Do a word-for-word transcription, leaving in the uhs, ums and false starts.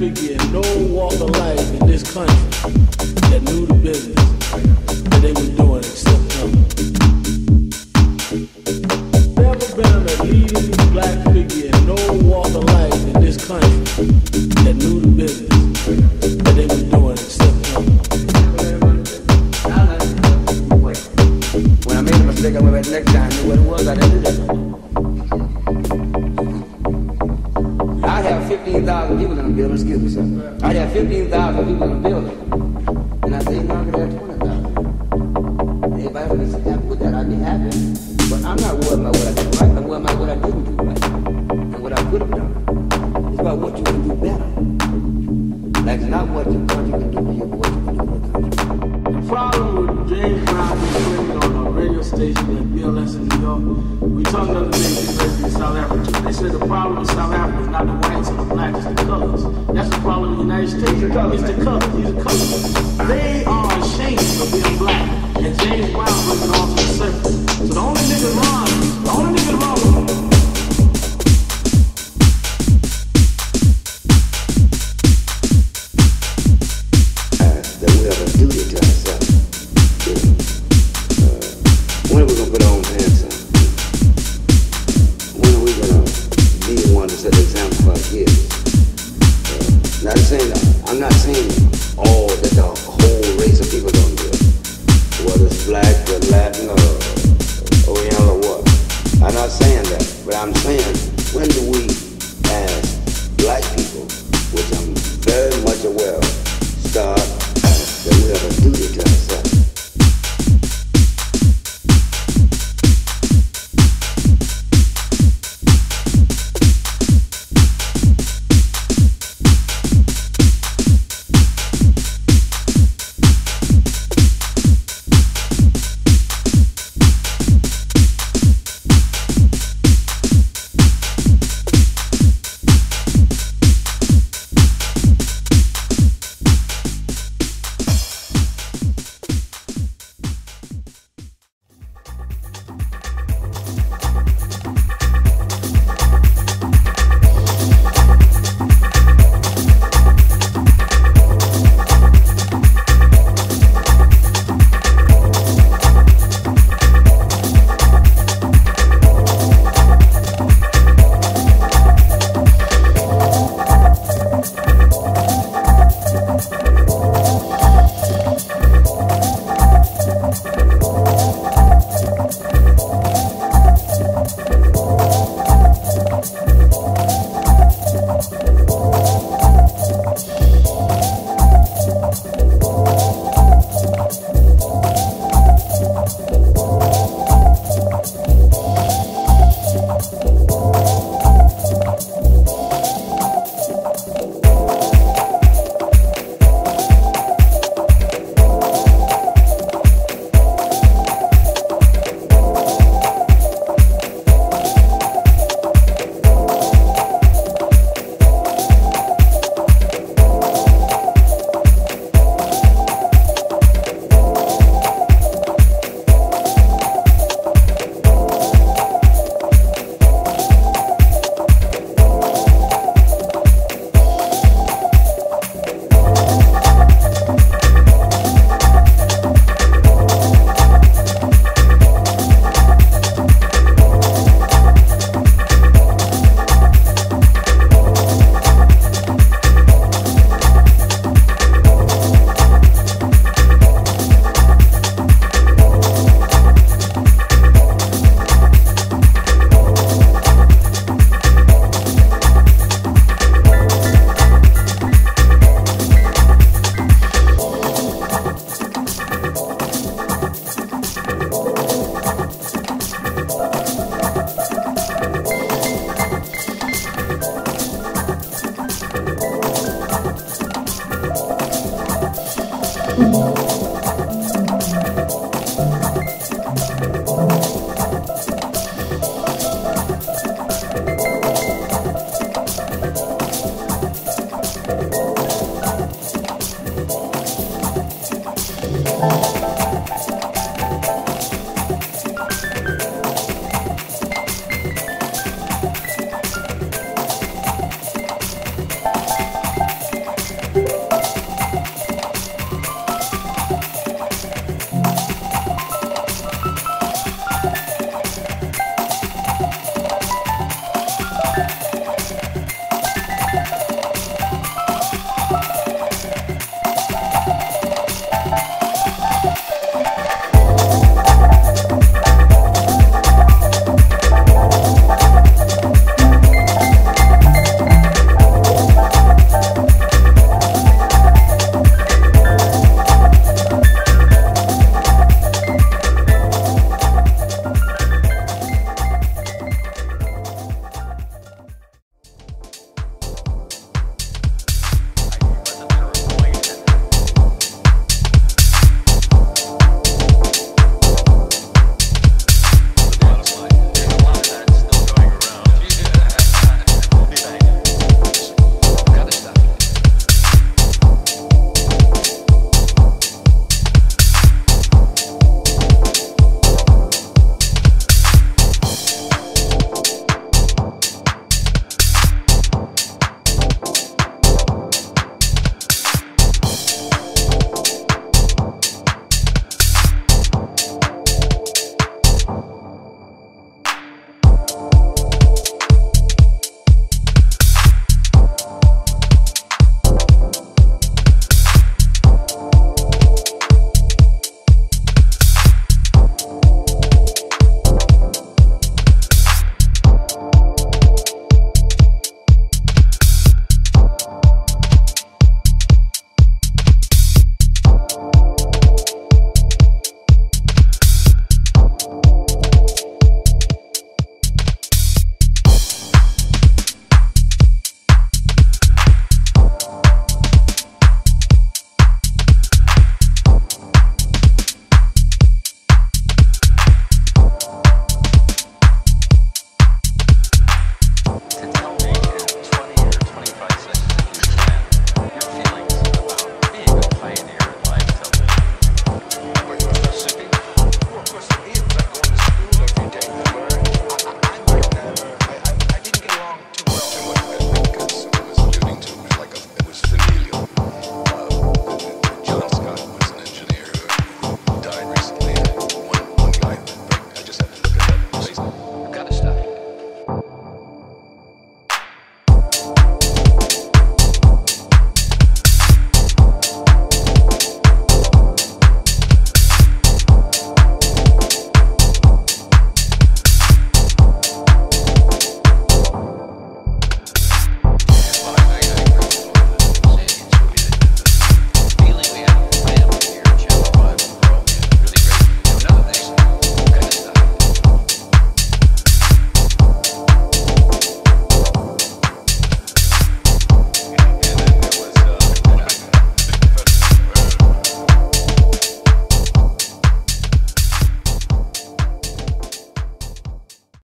figure in no walk of life in this country that knew the business that they were doing except him. Never been a leading black figure in no walk of life in this country that knew the business that they were doing except him. When I made a mistake, I went back next time. I knew what it was. I didn't do that. fifteen thousand people in the building, excuse me, sir. I had fifteen thousand people in the building. And I said, you know, I could have twenty thousand. Everybody would be happy with that. I'd be happy. But I'm not worried about what I did right. I'm worried about what I didn't do right. And what I could have done. It's about what you can do better. Like, it's not what you thought you could do here, but what you can do in the country. The problem with James Brown being on a radio station at B L S in New York, we talked the other day in South Africa. They said the problem in South Africa is not the whites and the blacks, it's the colors. That's the problem in the United States. It's the colors. It's the colors. They are ashamed of being black. And James Brown looking off to the surface. So the only nigga wrong, the only nigga wrong with them. I'm saying, when do we, as black people, which I'm very